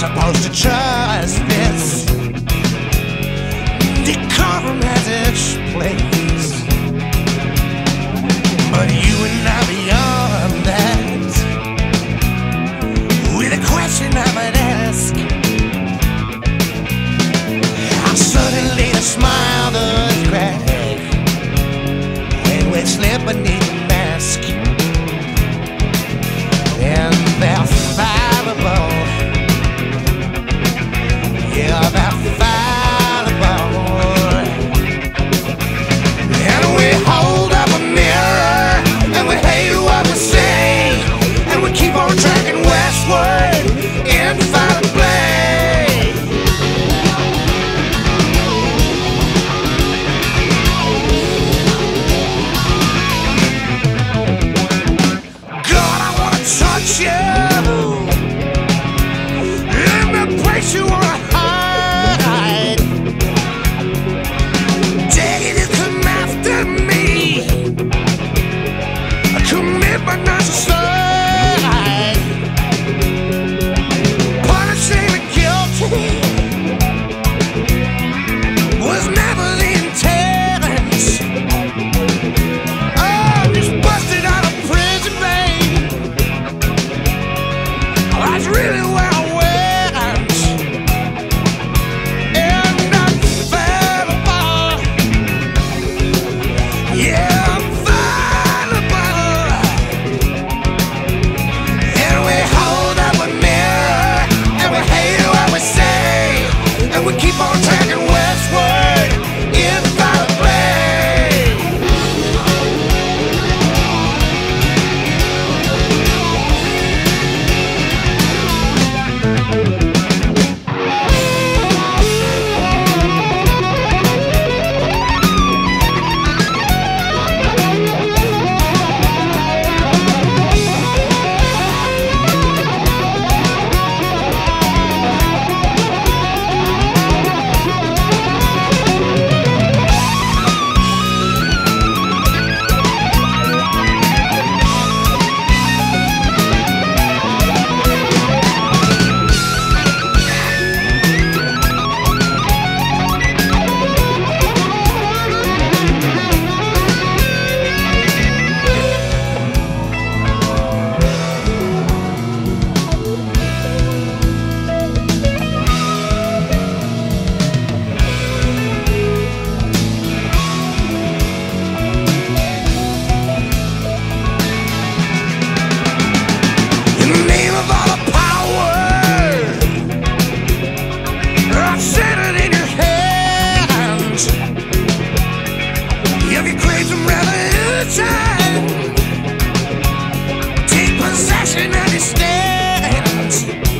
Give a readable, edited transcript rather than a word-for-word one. supposed to trust this? Decode a message, please. But you and I beyond that. With a question I might ask, I suddenly the smile does crack when we slip beneath the mask. And there's five of us. Yeah, about fireable. And we hold up a mirror, and we hate what we see, and we keep on tracking westward in the play. God, I wanna touch you in the place you are. Time, take possession and it stands.